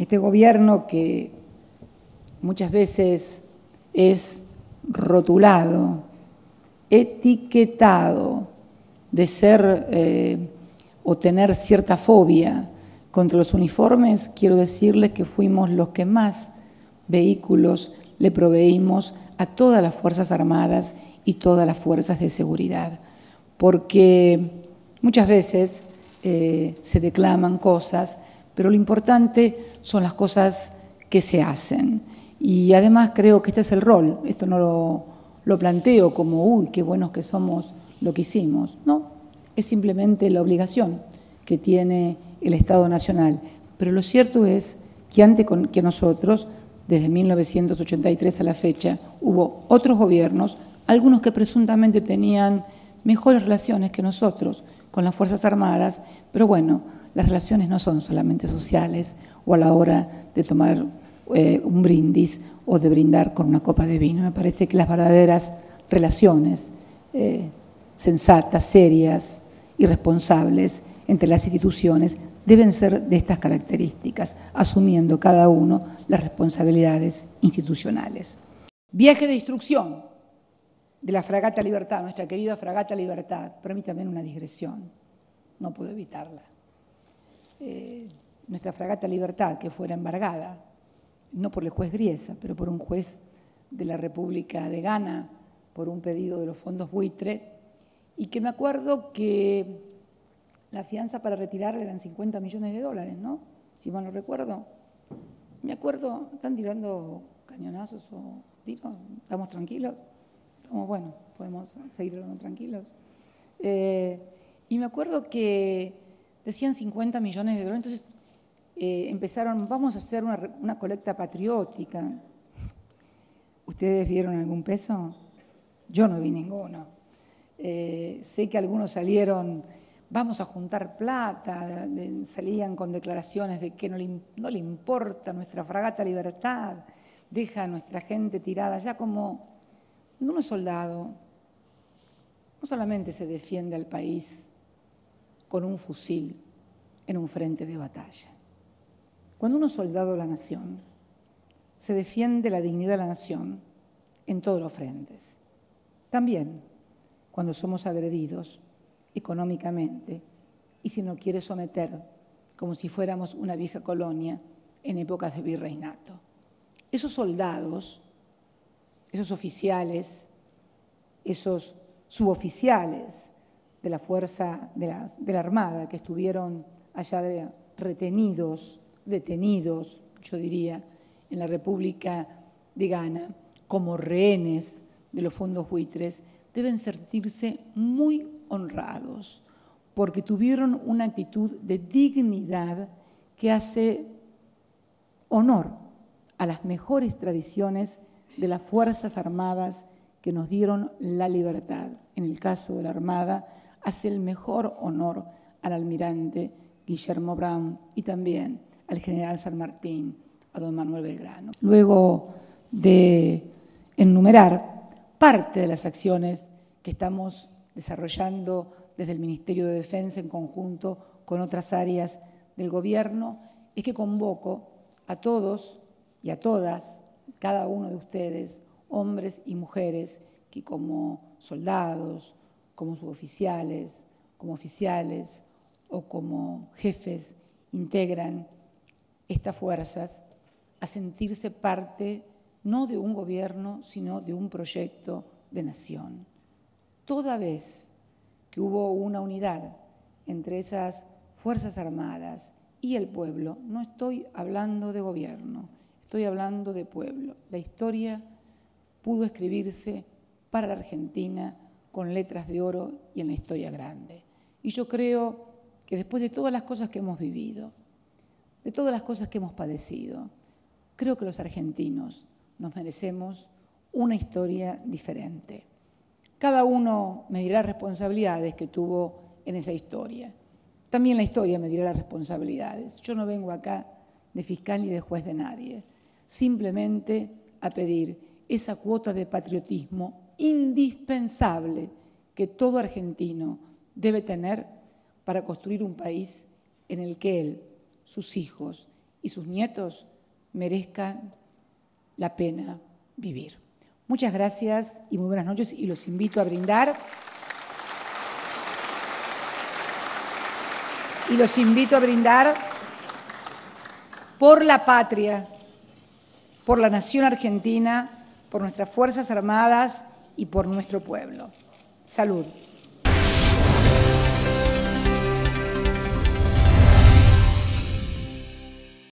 Este gobierno que muchas veces es rotulado, etiquetado de ser o tener cierta fobia contra los uniformes, quiero decirles que fuimos los que más vehículos le proveímos a todas las Fuerzas Armadas y todas las fuerzas de seguridad, porque muchas veces se declaman cosas, pero lo importante son las cosas que se hacen. Y además creo que este es el rol, esto no lo planteo como, uy, qué buenos que somos lo que hicimos. No, es simplemente la obligación que tiene el Estado Nacional. Pero lo cierto es que antes que nosotros, desde 1983 a la fecha, hubo otros gobiernos, algunos que presuntamente tenían mejores relaciones que nosotros con las Fuerzas Armadas, pero bueno, las relaciones no son solamente sociales o a la hora de tomar un brindis o de brindar con una copa de vino. Me parece que las verdaderas relaciones sensatas, serias y responsables entre las instituciones deben ser de estas características, asumiendo cada uno las responsabilidades institucionales. Viaje de instrucción de la Fragata Libertad, nuestra querida Fragata Libertad. Permítanme una digresión, no puedo evitarla. Nuestra Fragata Libertad, que fuera embargada, no por el juez Griesa, pero por un juez de la República de Ghana, por un pedido de los fondos buitres, y que me acuerdo que la fianza para retirarla eran $50 millones, ¿no? Si mal no recuerdo. Me acuerdo, ¿están tirando cañonazos o tiros? ¿Estamos tranquilos? Estamos, bueno, podemos seguir hablando tranquilos. Y me acuerdo que decían $50 millones, entonces empezaron, vamos a hacer una colecta patriótica. ¿Ustedes vieron algún peso? Yo no vi ninguno. Sé que algunos salieron, vamos a juntar plata, salían con declaraciones de que no le importa nuestra Fragata Libertad, deja a nuestra gente tirada, ya como uno es soldado, no solamente se defiende al país con un fusil en un frente de batalla. Cuando uno es soldado de la nación, se defiende la dignidad de la nación en todos los frentes. También cuando somos agredidos económicamente y se nos quiere someter como si fuéramos una vieja colonia en épocas de virreinato. Esos soldados, esos oficiales, esos suboficiales de la Fuerza de la Armada que estuvieron allá retenidos, detenidos, yo diría, en la República de Ghana, como rehenes de los fondos buitres, deben sentirse muy honrados, porque tuvieron una actitud de dignidad que hace honor a las mejores tradiciones de las Fuerzas Armadas que nos dieron la libertad. En el caso de la Armada, hace el mejor honor al almirante Guillermo Brown y también al general San Martín, a don Manuel Belgrano. Luego de enumerar parte de las acciones que estamos desarrollando desde el Ministerio de Defensa en conjunto con otras áreas del gobierno, es que convoco a todos y a todas, cada uno de ustedes, hombres y mujeres, que como soldados, como suboficiales, como oficiales o como jefes integran estas fuerzas, a sentirse parte no de un gobierno, sino de un proyecto de nación. Toda vez que hubo una unidad entre esas Fuerzas Armadas y el pueblo, no estoy hablando de gobierno, estoy hablando de pueblo. La historia pudo escribirse para la Argentina con letras de oro y en la historia grande. Y yo creo que después de todas las cosas que hemos vivido, de todas las cosas que hemos padecido, creo que los argentinos nos merecemos una historia diferente. Cada uno medirá responsabilidades que tuvo en esa historia. También la historia medirá las responsabilidades. Yo no vengo acá de fiscal ni de juez de nadie, simplemente a pedir esa cuota de patriotismo indispensable que todo argentino debe tener para construir un país en el que él, sus hijos y sus nietos merezcan la pena vivir. Muchas gracias y muy buenas noches, y los invito a brindar. Y los invito a brindar por la patria, por la nación argentina, por nuestras Fuerzas Armadas y por nuestro pueblo. Salud.